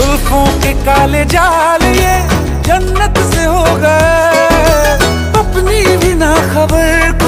जुल्फों के काले जाल ये जन्नत से होगा अपनी भी ना खबर।